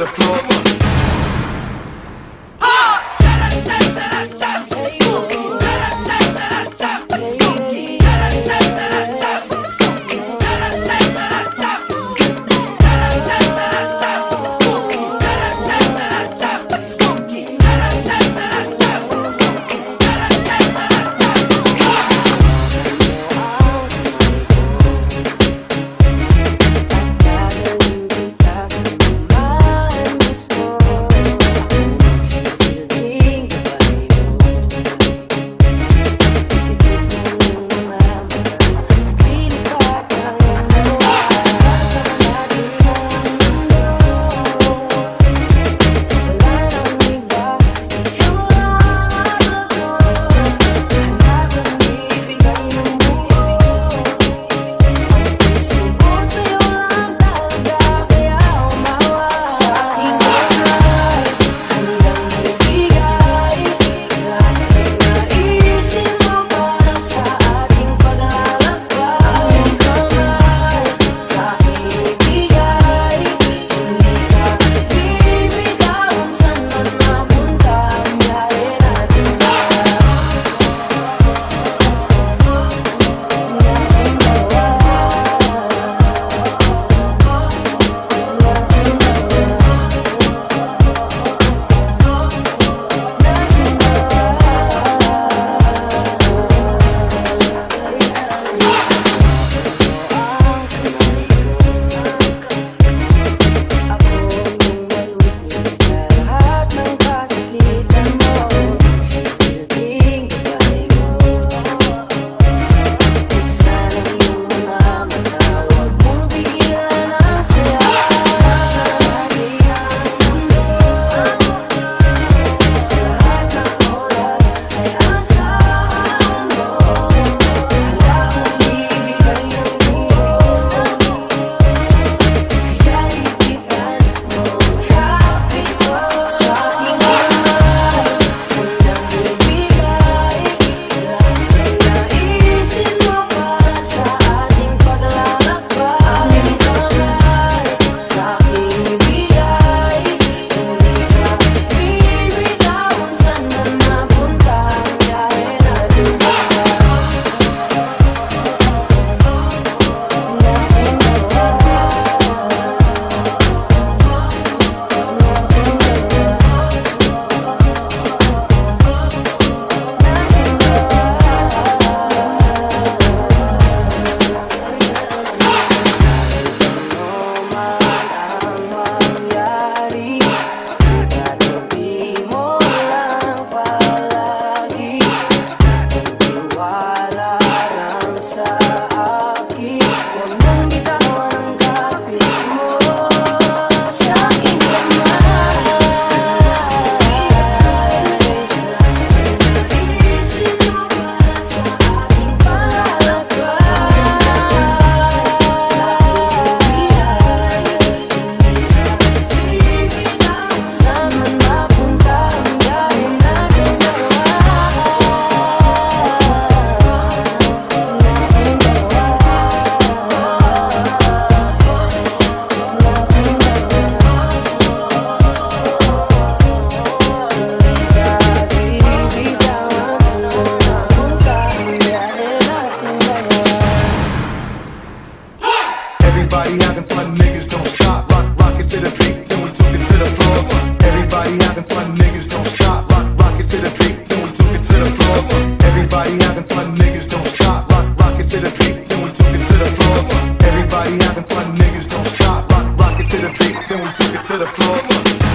to the floor. Everybody having fun, niggas don't stop. Rock it to the beat, then we took it to the floor. Everybody having fun, niggas don't stop. Rock it to the beat, then we took it to the floor. Everybody having fun, niggas don't stop. Rock it to the beat, then we took it to the floor. Everybody having fun, niggas don't stop. Rock it to the beat, then we took it to the floor.